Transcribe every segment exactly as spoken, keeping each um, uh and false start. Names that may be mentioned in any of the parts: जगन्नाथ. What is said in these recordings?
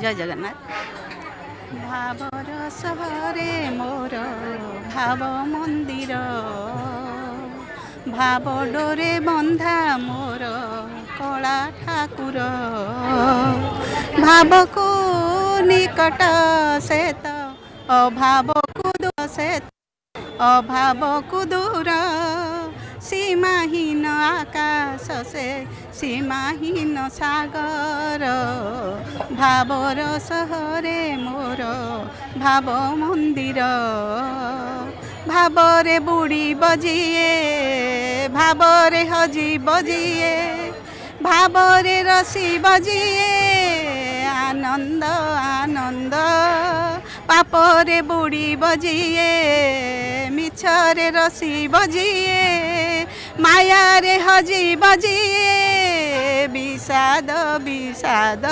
जय जगन्नाथ। भावर सहारे मोर भाव मंदिर, भाव डोरे बंधा मोर कला ठाकुर। भाव को निकट सेत अभाव को दूर, सेत अभाव को दूर। सीमाहीन आकाश से सीमाहीन सागर, भावर सहरे मोर भाव मंदिर। भावरे बुड़ी बजिए, भावरे हजी बजिए, भावरे रसी बजिए। आनंद आनंद पापरे बुड़ी बजिए, मिछरे रसी बजिए, मायारे हजी बजिए। विषाद विषाद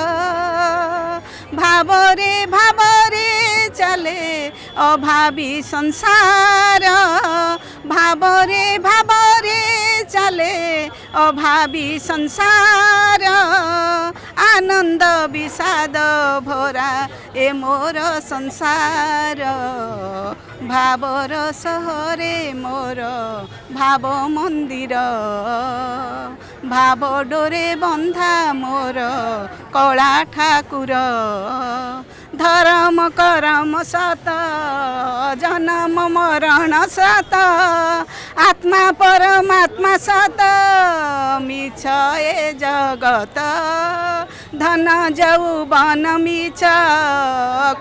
भावरे भावरे चले अभावी संसार, भावरे भावरे चले अभावी संसार। आनंद विषाद भोरा ए मोर संसार, भावर सहरे मोर भाव मंदिर। भाव डोरे बंधा मोर कला ठाकुर। धर्म करम सत जन्म मरण सत, आत्मा परमात्मा सत मिछ ए जगत। धन जौवन मिछ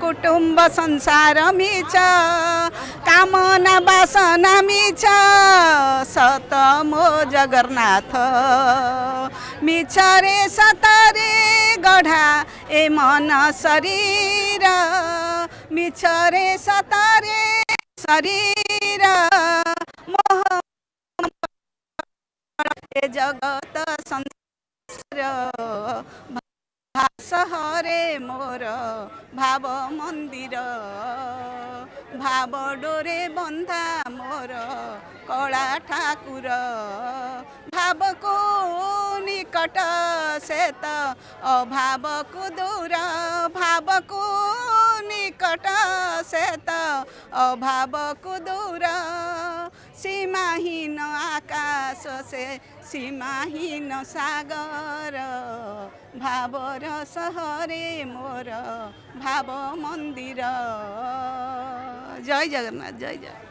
कुटुम्ब संसार मिछ, कामना वासना मिछ सत मो जगन्नाथ। मिछ रे सत रे गढ़ा ए मन शरीर, मिछ रे सत रे शरीर। मोह ए जगत संसार, सहरे मोर भाव मंदिर। भाव डोरे बंधा मोर कला ठाकुर। भाव को निकट सेत अभाव को दूर, भाव को निकट सेत अभाव को दूर। सीमाहीन आकाश से सीमाहीन सागर, भावर सहरे मोर भाव मंदिर। जय जगन्नाथ, जय जय।